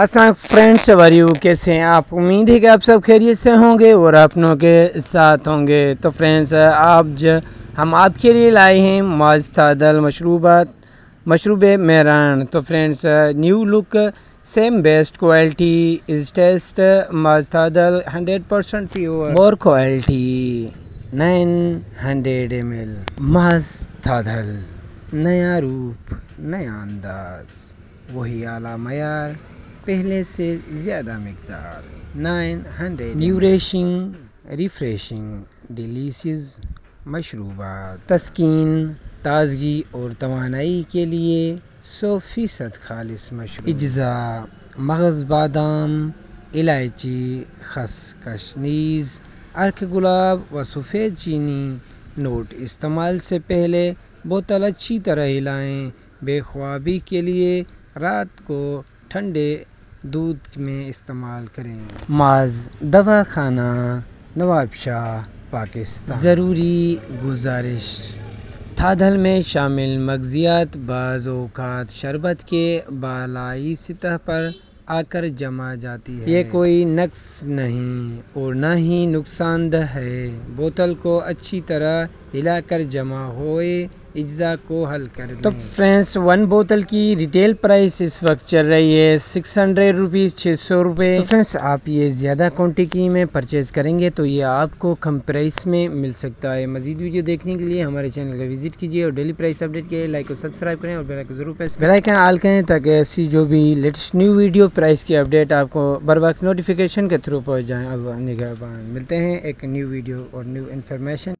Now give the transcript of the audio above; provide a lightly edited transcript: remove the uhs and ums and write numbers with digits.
अस्सलाम फ्रेंड्स, सवारी कैसे हैं आप। उम्मीद है कि आप सब खैरियत से होंगे और अपनों के साथ होंगे। तो फ्रेंड्स, आज हम आपके लिए लाए हैं माज़ थादल मशरूबात मशरूब ए मेहरान। तो friends, new look same best quality is taste माज़ थादल 100% प्योर और क्वालिटी 900 ml। माज़ थादल नया रूप नया अंदाज, वही आला मयार पहले से ज़्यादा मकदार। 900 न्यूरिशिंग रिफ्रेशिंग डिलीशियस मशरूबात, तस्कीन ताजगी और तवानाई के लिए 100% खालिस मशरूब। इज्जा मगज़, बादाम, इलायची, खसखस, नीज़, अर्क, गुलाब व सफ़ेद चीनी। नोट: इस्तेमाल से पहले बोतल अच्छी तरह हिलाएं। बेख्वाबी के लिए रात को ठंडे दूध में इस्तेमाल करें। माज दवा खाना, नवाबशा, पाकिस्तान। ज़रूरी गुजारिश: थादल में शामिल मग़ज़ियात बाज़ औक़ात शरबत के बालाई सतह पर आकर जमा जाती है। ये कोई नक्स नहीं और ना ही नुकसानदह है। बोतल को अच्छी तरह हिलाकर जमा होए अज्जा को हल कर। तो फ्रेंड्स, वन बोतल की रिटेल प्राइस इस वक्त चल रही है 600 रुपीज़, 600 रुपये। तो फ्रेंड्स, आप ये ज़्यादा क्वान्टिटी में परचेज करेंगे तो ये आपको कम प्राइस में मिल सकता है। मज़ीद वीडियो देखने के लिए हमारे चैनल का विजिट कीजिए और डेली प्राइस अपडेट के लिए लाइक और सब्सक्राइब करें और बेल आइकन ज़रूर प्रेस करें। बेल आइकन ऑल करें ताकि ऐसी जो भी लेटेस्ट न्यू वीडियो प्राइस की अपडेट आपको बर वक्त नोटिफिकेशन के थ्रू पहुँच जाएँ। अल्लाह निगहबान। मिलते हैं एक न्यू वीडियो और न्यू इन्फॉर्मेशन।